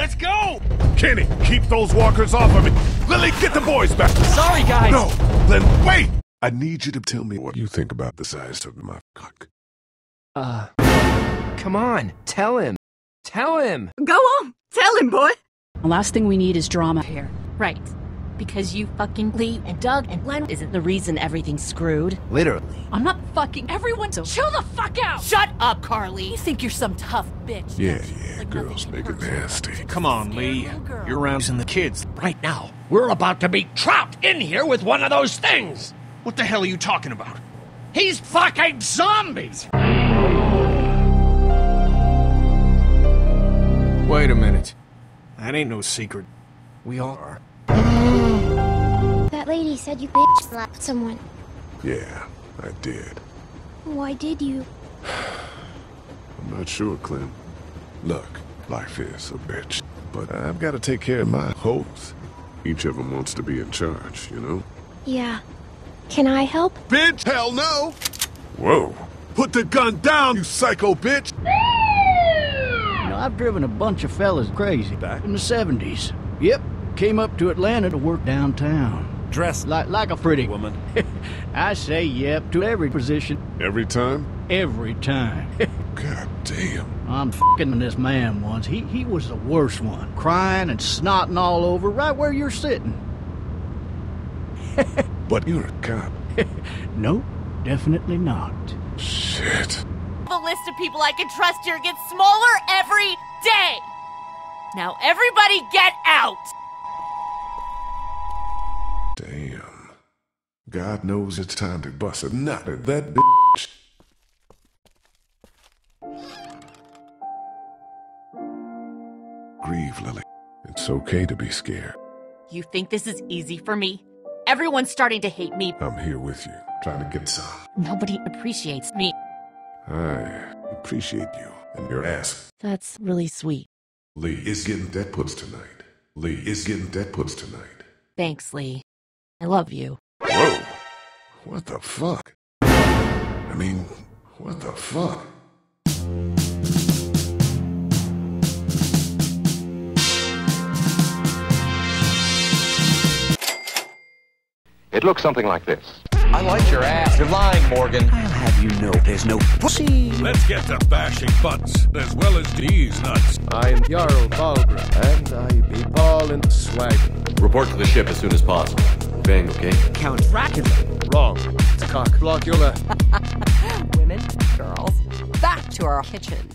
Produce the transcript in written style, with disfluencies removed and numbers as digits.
Let's go! Kenny, keep those walkers off of me. Lily, get the boys back. Sorry, guys. No, Lily, wait! I need you to tell me what you think about the size of my cock. Come on, tell him. Tell him. Go on, tell him, boy. The last thing we need is drama here. Right. Because you fucking Lee and Doug and Glenn isn't the reason everything's screwed. Literally. I'm not fucking everyone, so chill the fuck out! Shut up, Carly! You think you're some tough bitch. Yeah, like girls make it nasty. Come on, Lee. You're rousing the kids right now. We're about to be trapped in here with one of those things! What the hell are you talking about? He's fucking zombies! Wait a minute. That ain't no secret. We all are. That lady said you bitch slapped someone. Yeah, I did. Why did you? I'm not sure, Clem. Look, life is a bitch, but I've got to take care of my hoes. Each of them wants to be in charge, you know? Yeah. Can I help? Bitch, hell no! Whoa. Put the gun down, you psycho bitch! You know, I've driven a bunch of fellas crazy back in the 70s. Yep. Came up to Atlanta to work downtown. Dressed like a pretty woman. I say yep to every position. Every time? Every time. God damn. I'm fucking this man once. He was the worst one. Crying and snotting all over right where you're sitting. But you're a cop. Nope, definitely not. Shit. The list of people I can trust here gets smaller every day. Now everybody get out. Damn. God knows it's time to bust a nut at that bitch. Grieve, Lily. It's okay to be scared. You think this is easy for me? Everyone's starting to hate me. I'm here with you, trying to get some. Nobody appreciates me. I appreciate you and your ass. That's really sweet. Lee is getting dead puts tonight. Lee is getting dead puts tonight. Thanks, Lee. I love you. Whoa. What the fuck? I mean, what the fuck? It looks something like this. I like your ass. You're lying, Morgan. I'll have you know there's no pussy. Let's get to bashing butts, as well as these nuts. I am Jarl Balgra, and I be Paul in swag. Report to the ship as soon as possible. Bang, okay? Count Dracula. Wrong. It's a cock. Blockula. Women, girls, back to our kitchen.